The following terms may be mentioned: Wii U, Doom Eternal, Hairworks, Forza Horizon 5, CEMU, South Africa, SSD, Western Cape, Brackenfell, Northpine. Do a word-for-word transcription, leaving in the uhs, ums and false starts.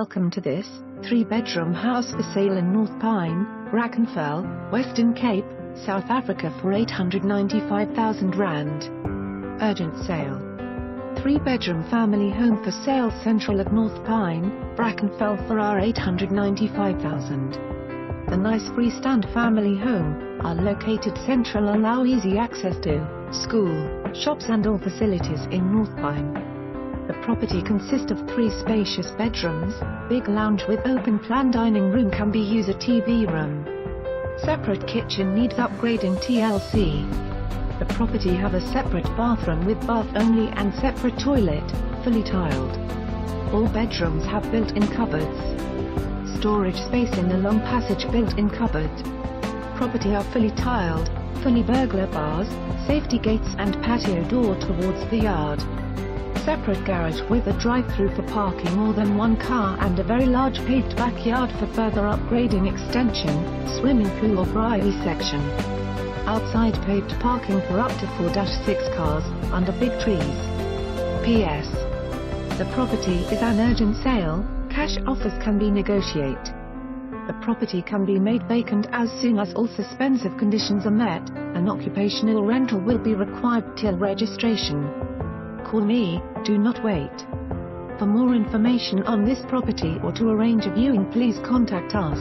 Welcome to this three-bedroom house for sale in Northpine, Brackenfell, Western Cape, South Africa for eight hundred ninety-five thousand rand. Urgent sale. Three-bedroom family home for sale central at Northpine, Brackenfell for R eight hundred ninety-five thousand. The nice freestand family home are located central, allow easy access to school, shops and all facilities in Northpine. The property consists of three spacious bedrooms, big lounge with open plan dining room can be used as a T V room. Separate kitchen needs upgrading T L C. The property have a separate bathroom with bath only and separate toilet, fully tiled. All bedrooms have built-in cupboards. Storage space in the long passage built-in cupboard. Property are fully tiled, fully burglar bars, safety gates and patio door towards the yard. Separate garage with a drive-through for parking more than one car and a very large paved backyard for further upgrading extension, swimming pool or privy section. Outside paved parking for up to four to six cars, under big trees. P S The property is an urgent sale, cash offers can be negotiated. The property can be made vacant as soon as all suspensive conditions are met, an occupational rental will be required till registration. Call me, do not wait. For more information on this property or to arrange a viewing, please contact us.